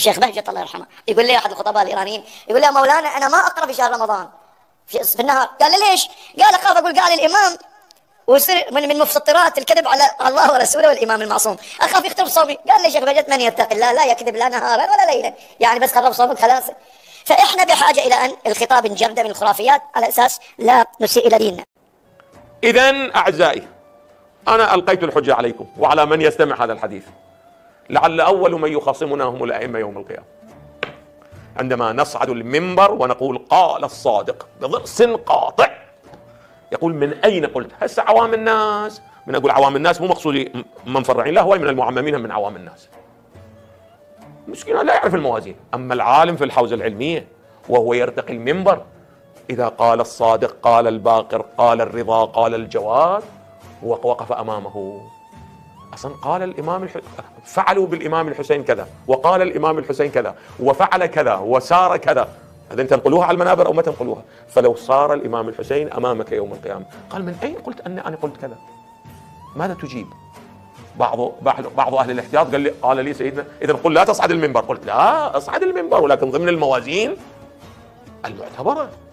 الشيخ بهجت الله يرحمه، يقول لي احد الخطباء الايرانيين، يقول لي مولانا انا ما اقرا في شهر رمضان في النهار. قال له ليش؟ قال اخاف اقول قال الامام ويصير من مفسطرات الكذب على الله ورسوله والامام المعصوم، اخاف يخترب صومي. قال لي شيخ بهجت من يتقي الله لا يكذب لا نهارا ولا ليلا، يعني بس خرب صومك خلاص. فاحنا بحاجه الى ان الخطاب نجرده من الخرافيات على اساس لا نسيء الى ديننا. اذا اعزائي انا القيت الحجه عليكم وعلى من يستمع هذا الحديث، لعل اول من يخاصمنا هم الائمه يوم القيامه، عندما نصعد المنبر ونقول قال الصادق بضرس قاطع، يقول من اين قلت؟ هسه عوام الناس، من اقول عوام الناس مو مقصودي من فرعين، لا هواي من المعممين هم من عوام الناس، مسكين لا يعرف الموازين. اما العالم في الحوزه العلميه وهو يرتقي المنبر اذا قال الصادق قال الباقر قال الرضا قال الجواد، وقف امامه اصلا قال الامام فعلوا بالامام الحسين كذا، وقال الامام الحسين كذا، وفعل كذا، وسار كذا. هذا تنقلوها على المنابر او ما تنقلوها. فلو صار الامام الحسين امامك يوم القيامه قال من اين قلت ان انا قلت كذا، ماذا تجيب؟ بعض اهل الاحتياط قال لي قال لي سيدنا اذا قل لا تصعد المنبر. قلت لا اصعد المنبر ولكن ضمن الموازين المعتبره.